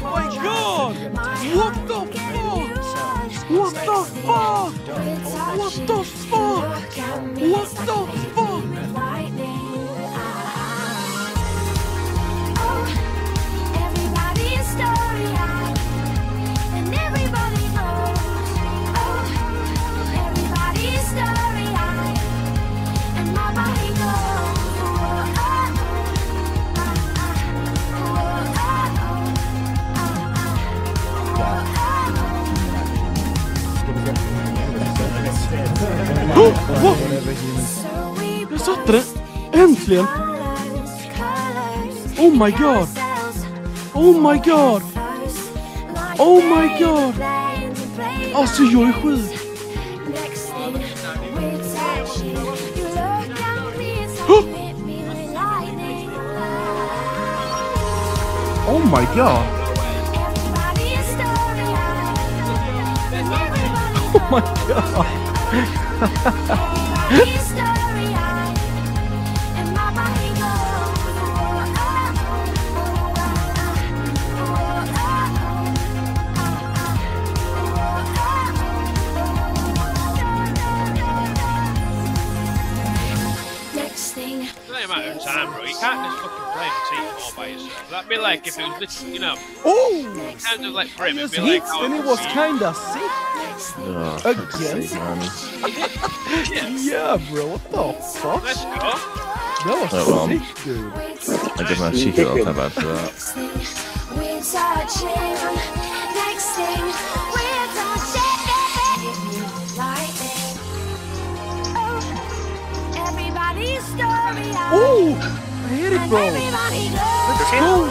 Oh my God! What the fuck? What the fuck? What the fuck? What the fuck? Everybody's story-eyed, and everybody knows. Oh, everybody's story-eyed, and my body knows. Wow. Jag satte det! Äntligen! Oh my God! Oh my God! Oh my God! Alltså jag är sjuk! Oh my God! Oh my God! Everybody's story-eyed, and my body goes. Next thing, the amount of time, bro. You can't just fucking play the team all by yourself. That'd be like if it was literally, you know. Oh, kind of like for him, it'd be like, oh, and it was kind of sick. Oh, again? Yeah, bro, what the fuck? Let's go. That was sick, dude. I did my cheeky all time after that. Oh, I hit it, bro. Let's go.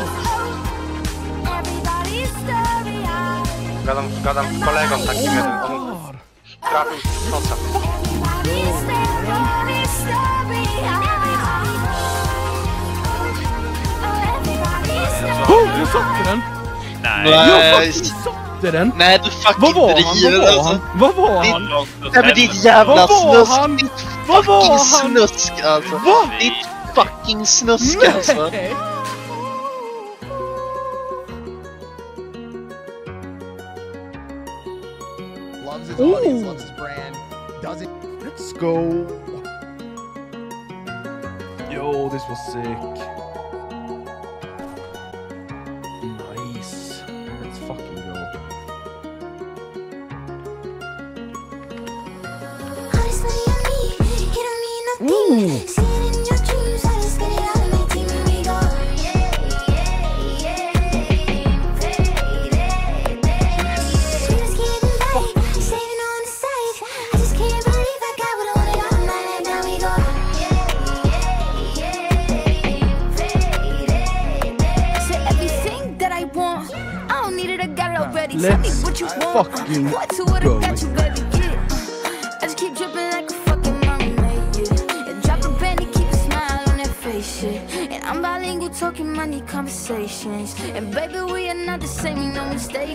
Gadam z kolegą takim jednym, on trafił z nosa. Oh, jag satte den! Nej, jag satte den! Nej, du fucking driver alltså. Vad var han? Nej men ditt jävla snusk, ditt fucking snusk alltså. Ditt fucking snusk alltså. Loves his audience, loves his brand, does it. Let's go. Yo, this was sick. Nice. Let's fucking go. Honestly, it don't mean nothing. Let's fucking go. I just keep dripping like a fucking mermaid. And drop a penny, keep a smile on that face. And I'm bilingual, talking money conversations. And baby, we are not the same, no mistake.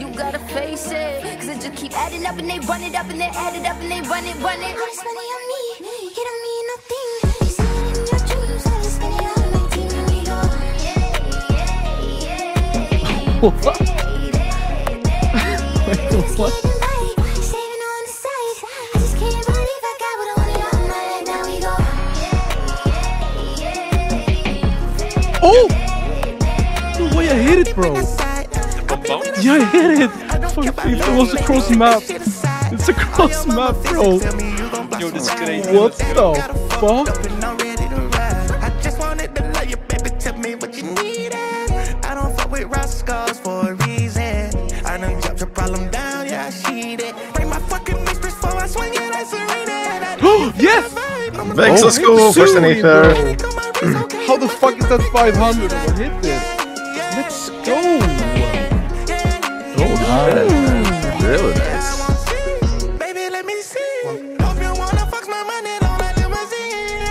You gotta face it, cause I just keep adding up and they run it up and they add it up and they run it, run it. It's money on me, it don't mean nothing. You see it in your dreams, I just spend it all on my team and we go. Yeah, yeah, yeah. What? Saving on the side. I just can't believe I got what I wanted all night. Now we go. Oh! The way I hit it, bro. Yeah, I hit it. It was a cross map. It's a cross map, bro. Yo, this is crazy. What the fuck? I just wanted to love you, baby. Tell me what you needed. I don't fuck with rascals for a reason. I done dropped your problem down. Yes! Vex let's go first and ether. How the fuck is that 500? I hit this. Let's go! Oh, nice. Really nice. Baby, let me see. Hope you wanna fuck my money on my limousine.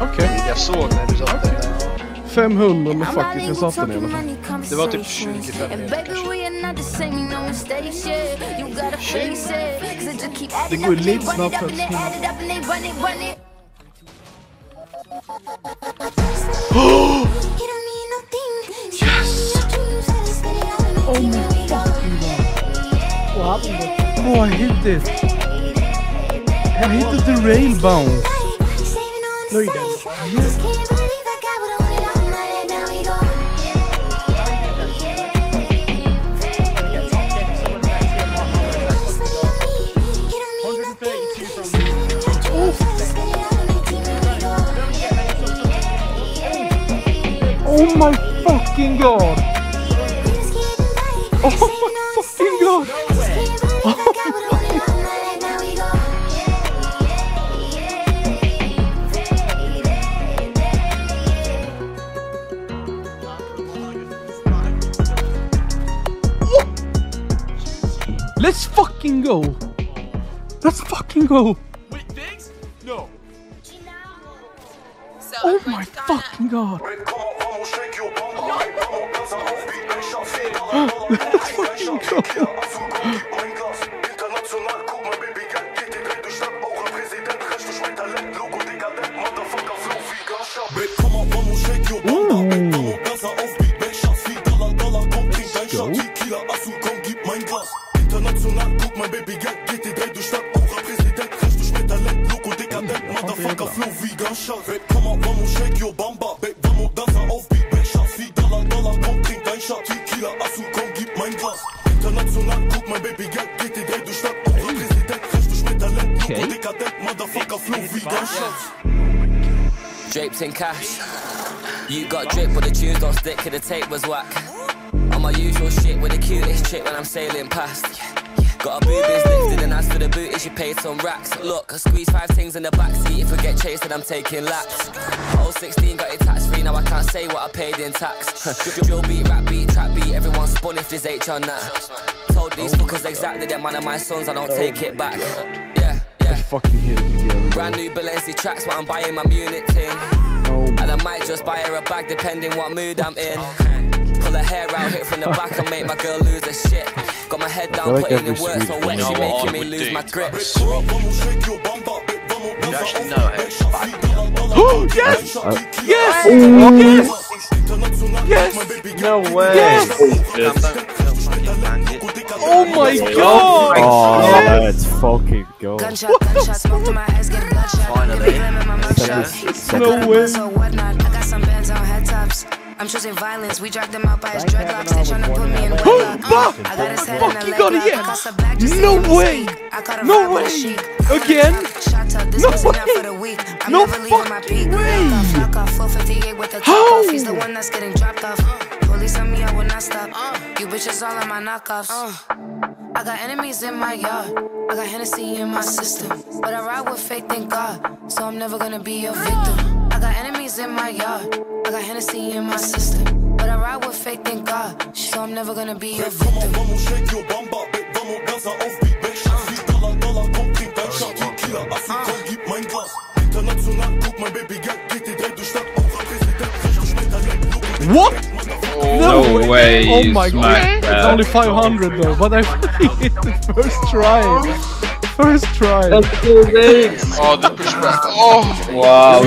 Okej, jag såg när du sa det. 500 men faktiskt jag satte den i alla fall. Det var typ 25 meter kanske. Det går lite snabbt. Yes! Oh my fucking god. What happened? Oh, I hit this. I hit the rail bounce. No, you didn't. Oh my fucking god! Oh my fucking god! Oh. Let's fucking go! Let's fucking go! Wait, thanks? No! Oh my fucking god! Drapes in cash. You got drip, but the tunes don't stick, 'cause the tape was whack. On my usual shit with the cutest chick when I'm sailing past. Got a boobies lifted and as for the booties, you paid some racks. Look, I squeeze 5 things in the backseat. If we get chased, then I'm taking laps. All 16 got it tax free, now I can't say what I paid in tax. Drill beat, rap beat, trap beat, everyone spun if there's H on that. Told these fuckers exactly, they're man of my sons, I don't take it back. Fucking hit it again. Brand new Balenci tracks, but I'm buying my Munich thing. Oh. And I might just buy her a bag depending what mood I'm in. Pull her hair out, hit from the back and make my girl lose her shit. Got my head down, like putting in work, so wet, she making me lose my grip. Yes! Yes! Yes! Yes! No way! Yes! Yes! Oh my god! Oh, yes. Let's fucking go. Finally. No way. I got some bands on head tops. I'm choosing violence. We dragged them out by his dreadlocks. They're trying to put me in wet lock. I got his head in a leg lock. No way. No way. Again? No way. No fucking way. How? He's the one that's getting dropped off. Police on me, I will not stop. You bitches all on my knockoffs. I got enemies in my yard. I got Hennessy in my system. But I ride with faith in God, so I'm never gonna be a victim. I got enemies in my yard. I got Hennessy in my system. But I ride with faith in God, so I'm never gonna be a victim. What? No way. Oh my god, it's only 500 though, but I hit it first try. First try. That's so big. Oh, the pushback. Oh, wow.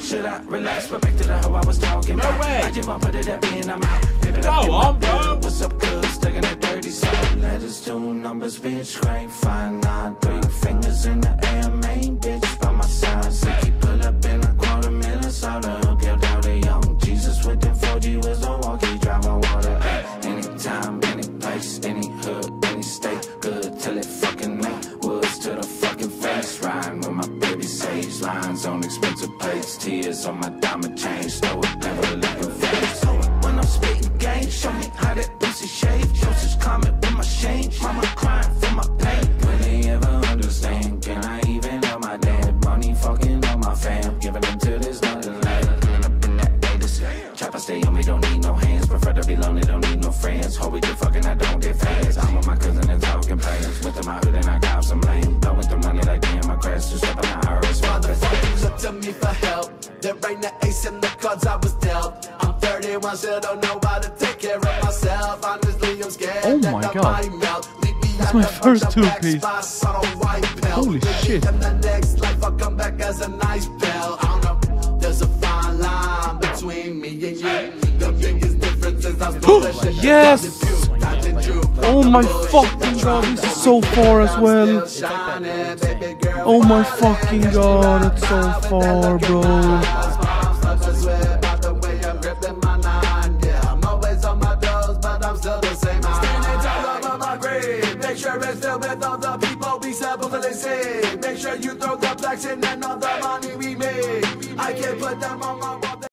Should I relax? But back to the hoe I was talking about. No way. I just want to put it up in I'm out. Go on, bro. What's up, cuz? Stuck in a dirty side. Letters, 2 numbers, bitch. Crank, 5, 9, 3 fingers in the air, main bitch by my side. So you pull up in a $quarter million. Saw the hook, yo, down the young Jesus with them 4G was on walkie, drive on water. Anytime, any place, any hood, any state. Good till it fucking ain't. Woods to the fucking face. Rhyme with my baby sage lines on expensive plates. Tears on my diamond chain. Slow it, never looking face. When I'm spitting game, show me how that pussy shave. Joseph's comment with my shame. Mama crying for my pain. Will they ever understand? Can I even have my dad? Money fucking on my fam. Giving them to this nothing land. Clean up in that day to say. Chopper stay on me, don't need no hands. Prefer to be lonely, don't need no friends. Hope we do fucking, I don't get fans. I'm with my cousin and talking plans. With them out hood and I got some lame. Though with the money like me and my crash. Just up in the IRS. Motherfuckers up to me for help. shit right now, ace in the cards I was dealt. I'm 31, still don't know how to take care of myself. Honestly, I'm scared. Oh my god. That's my first two-piece. Holy shit. Yes! Oh my fucking god, this is so far as well. Oh my fucking god, it's so far, bro. Make sure you throw the blacks in and all the money we made. I can't put them on my